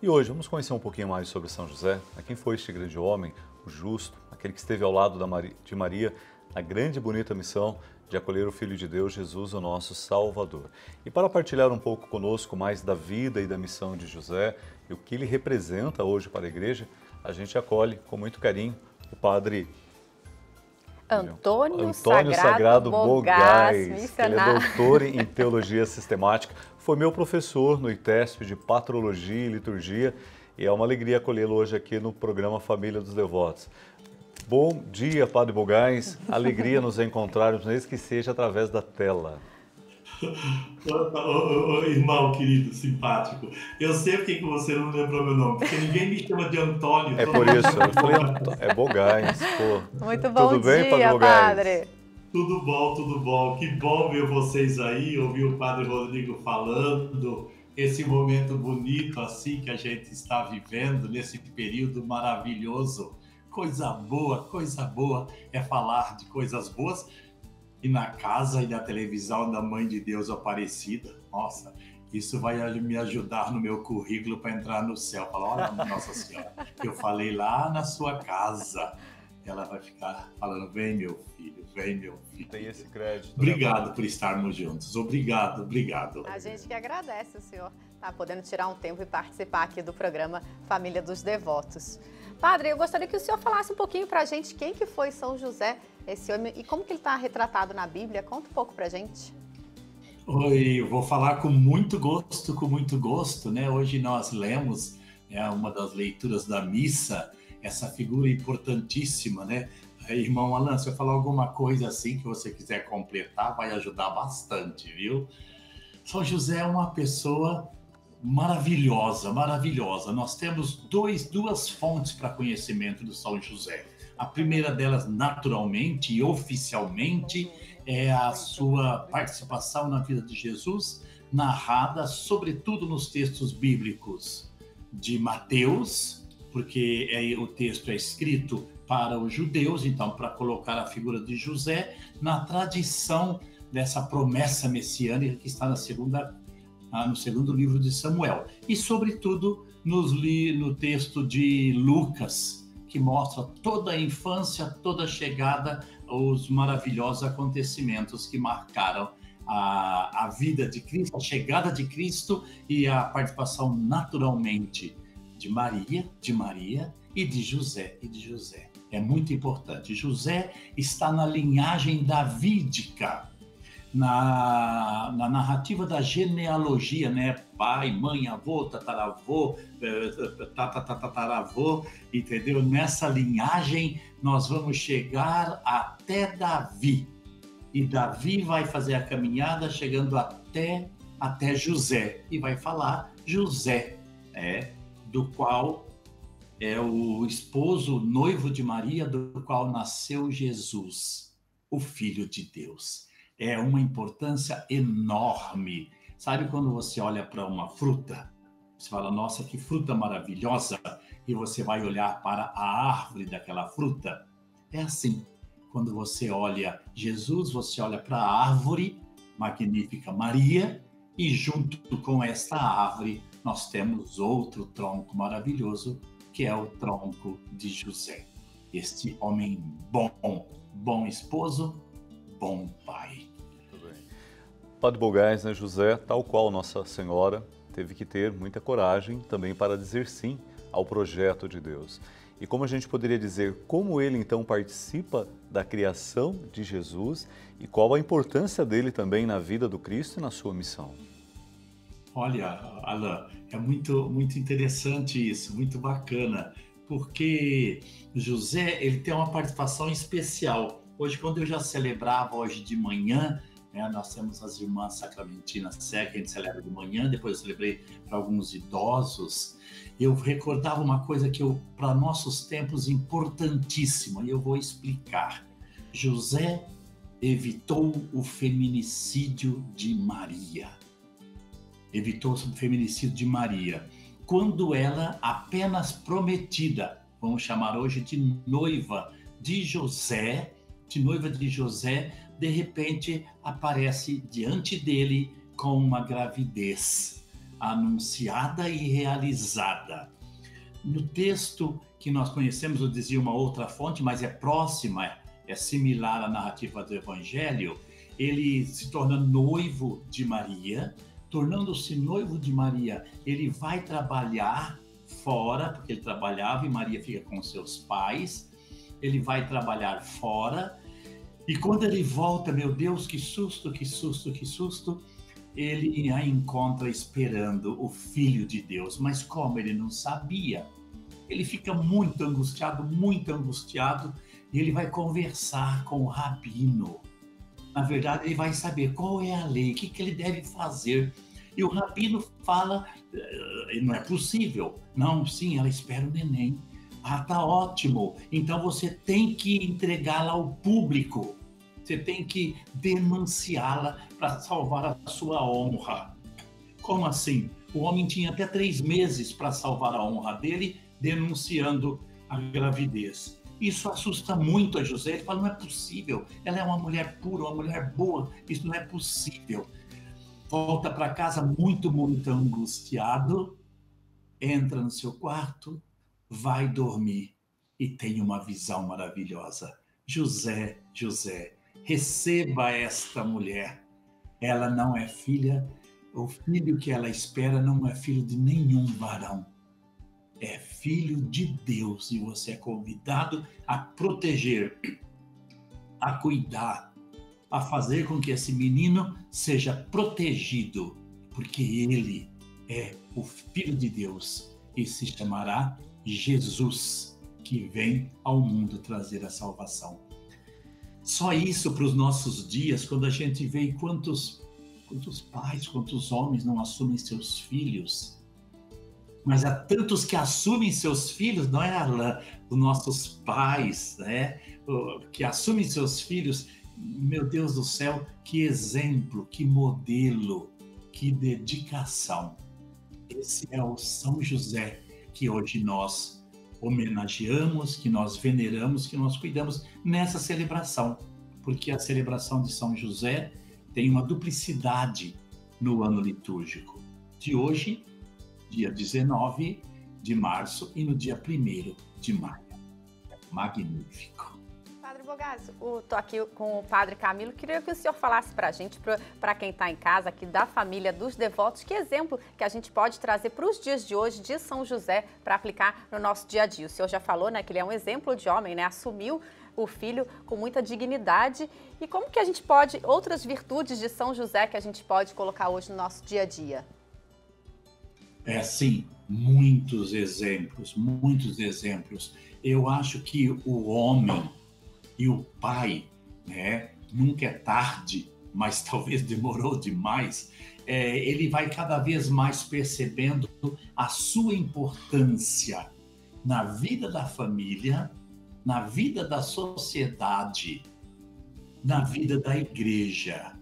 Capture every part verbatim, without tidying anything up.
E hoje vamos conhecer um pouquinho mais sobre São José, a quem foi este grande homem, o justo, aquele que esteve ao lado da Maria, de Maria, na grande e bonita missão de acolher o Filho de Deus, Jesus, o nosso Salvador. E para partilhar um pouco conosco mais da vida e da missão de José e o que ele representa hoje para a igreja, a gente acolhe com muito carinho o Padre Antônio, Antônio Sagrado, Sagrado Bogaz, Bogaz que ele é doutor em Teologia Sistemática, foi meu professor no ITESP de Patrologia e Liturgia e é uma alegria acolhê-lo hoje aqui no programa Família dos Devotos. Bom dia, Padre Bogaz, alegria nos encontrarmos, mesmo que seja através da tela. Ô, irmão querido, simpático, eu sei porque você não lembrou meu nome, porque ninguém me chama de Antônio. É por isso, eu falei, é Bogaz, pô. Muito bom tudo dia, bem, Padre Bogaz? Padre. Tudo bom, tudo bom, que bom ver vocês aí, ouvir o Padre Rodrigo falando, esse momento bonito assim que a gente está vivendo, nesse período maravilhoso. Coisa boa, coisa boa é falar de coisas boas. E na casa e na televisão da Mãe de Deus Aparecida, nossa, isso vai me ajudar no meu currículo para entrar no céu. Falar, olha, Nossa Senhora, eu falei lá na sua casa. Ela vai ficar falando, vem meu filho, vem meu filho. Tem esse crédito. Obrigado por estarmos juntos, obrigado, obrigado. A gente que agradece o senhor tá podendo tirar um tempo e participar aqui do programa Família dos Devotos. Padre, eu gostaria que o senhor falasse um pouquinho para a gente quem que foi São José, esse homem, e como que ele está retratado na Bíblia. Conta um pouco para a gente. Oi, eu vou falar com muito gosto, com muito gosto, né? Hoje nós lemos, né, uma das leituras da missa, essa figura importantíssima, né? Irmão Alan, se eu falar alguma coisa assim que você quiser completar, vai ajudar bastante, viu? São José é uma pessoa maravilhosa, maravilhosa. Nós temos dois, duas fontes para conhecimento do São José. A primeira delas, naturalmente e oficialmente, é a sua participação na vida de Jesus, narrada sobretudo nos textos bíblicos de Mateus, porque é, o texto é escrito para os judeus, então para colocar a figura de José na tradição dessa promessa messiânica que está na segunda, ah, no segundo livro de Samuel. E sobretudo nos li, no texto de Lucas, que mostra toda a infância, toda a chegada, os maravilhosos acontecimentos que marcaram a, a vida de Cristo, a chegada de Cristo e a participação naturalmente de Maria, de Maria e de José, e de José. É muito importante. José está na linhagem davídica, na, na narrativa da genealogia, né? Pai, mãe, avô, tataravô, tatataravô, entendeu? Nessa linhagem nós vamos chegar até Davi. E Davi vai fazer a caminhada chegando até, até José. E vai falar José, é... do qual é o esposo, noivo de Maria, do qual nasceu Jesus, o Filho de Deus. É uma importância enorme. Sabe quando você olha para uma fruta, você fala, nossa, que fruta maravilhosa, e você vai olhar para a árvore daquela fruta? É assim, quando você olha Jesus, você olha para a árvore magnífica Maria, e junto com esta árvore, nós temos outro tronco maravilhoso, que é o tronco de José. Este homem bom, bom esposo, bom pai. Muito bem. Padre Bogaz, né, José, tal qual Nossa Senhora, teve que ter muita coragem também para dizer sim ao projeto de Deus. E como a gente poderia dizer, como ele então participa da criação de Jesus e qual a importância dele também na vida do Cristo e na sua missão? Olha, Alan, é muito, muito interessante isso, muito bacana, porque José, ele tem uma participação especial. Hoje, quando eu já celebrava hoje de manhã, né, nós temos as irmãs Sacramentinas, que a gente celebra de manhã, depois eu celebrei para alguns idosos, eu recordava uma coisa que eu, para nossos tempos, importantíssima, e eu vou explicar. José evitou o feminicídio de Maria. Evitou o feminicídio de Maria, quando ela apenas prometida, vamos chamar hoje de noiva de José, de noiva de José, de repente aparece diante dele com uma gravidez. anunciada e realizada. No texto que nós conhecemos, eu dizia uma outra fonte, mas é próxima, é similar à narrativa do Evangelho, ele se torna noivo de Maria, tornando-se noivo de Maria, ele vai trabalhar fora, porque ele trabalhava e Maria fica com seus pais, ele vai trabalhar fora, e quando ele volta, meu Deus, que susto, que susto, que susto, ele a encontra esperando o Filho de Deus, mas como ele não sabia, ele fica muito angustiado, muito angustiado, e ele vai conversar com o rabino. Na verdade, ele vai saber qual é a lei, o que, que ele deve fazer. E o rabino fala, não é possível. Não, sim, ela espera o neném. Ah, tá ótimo. Então você tem que entregá-la ao público. Você tem que demanciá-la para salvar a sua honra. Como assim? O homem tinha até três meses para salvar a honra dele, denunciando a gravidez. Isso assusta muito a José, ele fala, não é possível, ela é uma mulher pura, uma mulher boa, isso não é possível. Volta para casa muito, muito angustiado, entra no seu quarto, vai dormir e tem uma visão maravilhosa. José, José, receba esta mulher, ela não é filha, o filho que ela espera não é filho de nenhum varão. É filho de Deus e você é convidado a proteger, a cuidar, a fazer com que esse menino seja protegido, porque ele é o Filho de Deus e se chamará Jesus, que vem ao mundo trazer a salvação. Só isso para os nossos dias, quando a gente vê quantos, quantos pais, quantos homens não assumem seus filhos. Mas há tantos que assumem seus filhos, não é, Alan? Os nossos pais, né? Que assumem seus filhos, meu Deus do céu, que exemplo, que modelo, que dedicação. Esse é o São José que hoje nós homenageamos, que nós veneramos, que nós cuidamos nessa celebração, porque a celebração de São José tem uma duplicidade no ano litúrgico de hoje, dia dezenove de março e no dia primeiro de maio. Magnífico. Padre Bogaz, estou aqui com o Padre Camilo. Queria que o senhor falasse para a gente, para quem está em casa aqui da família dos devotos, que exemplo que a gente pode trazer para os dias de hoje de São José para aplicar no nosso dia a dia. O senhor já falou, né, que ele é um exemplo de homem, né? Assumiu o filho com muita dignidade. E como que a gente pode, outras virtudes de São José que a gente pode colocar hoje no nosso dia a dia? É, sim, muitos exemplos, muitos exemplos. Eu acho que o homem e o pai, né, nunca é tarde, mas talvez demorou demais, é, ele vai cada vez mais percebendo a sua importância na vida da família, na vida da sociedade, na vida da igreja.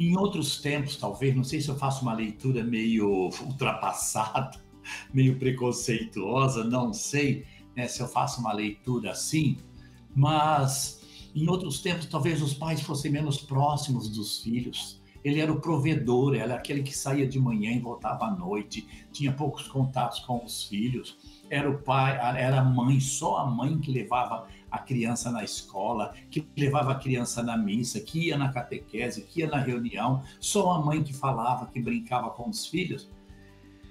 Em outros tempos, talvez, não sei se eu faço uma leitura meio ultrapassada, meio preconceituosa, não sei, né, se eu faço uma leitura assim, mas em outros tempos, talvez os pais fossem menos próximos dos filhos. Ele era o provedor, era aquele que saía de manhã e voltava à noite, tinha poucos contatos com os filhos, era o pai, era a mãe, só a mãe que levava a criança na escola, que levava a criança na missa, que ia na catequese, que ia na reunião, só a mãe que falava, que brincava com os filhos.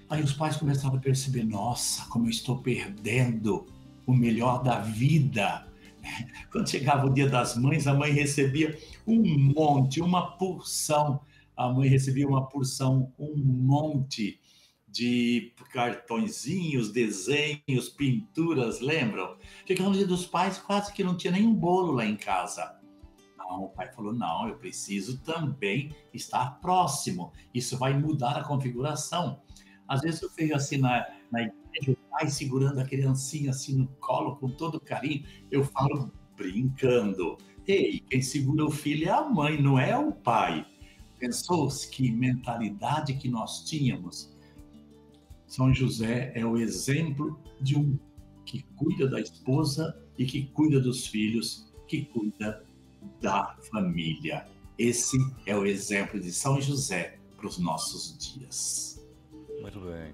Aí os pais começaram a perceber, nossa, como eu estou perdendo o melhor da vida. Quando chegava o dia das mães, a mãe recebia um monte, uma porção, a mãe recebia uma porção, um monte de cartõezinhos, desenhos, pinturas, lembram? Chegava no dia dos pais, quase que não tinha nenhum bolo lá em casa. Não, o pai falou, não, eu preciso também estar próximo, isso vai mudar a configuração. Às vezes eu vejo assim na, na igreja, o pai segurando a criancinha assim no colo, com todo carinho, eu falo brincando, ei, quem segura o filho é a mãe, não é o pai. Pensou que mentalidade que nós tínhamos. São José é o exemplo de um que cuida da esposa e que cuida dos filhos, que cuida da família. Esse é o exemplo de São José para os nossos dias. Muito bem.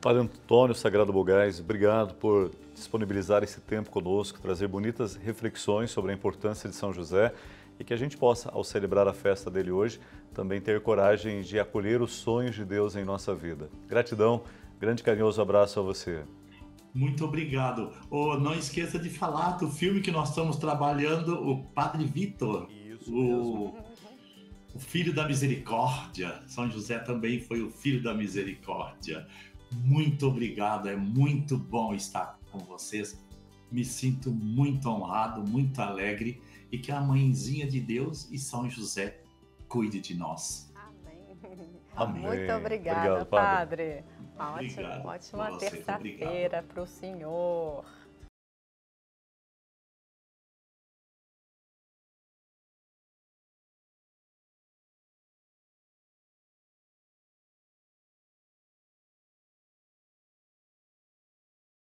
Padre Antônio Sagrado Bogaz, obrigado por disponibilizar esse tempo conosco, trazer bonitas reflexões sobre a importância de São José e que a gente possa, ao celebrar a festa dele hoje, também ter coragem de acolher os sonhos de Deus em nossa vida. Gratidão, grande carinhoso abraço a você. Muito obrigado. Oh, não esqueça de falar do filme que nós estamos trabalhando, o Padre Vitor, o... o Filho da Misericórdia. São José também foi o Filho da Misericórdia. Muito obrigado, é muito bom estar com vocês. Me sinto muito honrado, muito alegre e que a Mãezinha de Deus e São José cuide de nós. Amém. Amém. Muito obrigada, obrigado, Padre. padre. Uma ótima, ótima terça-feira para o senhor.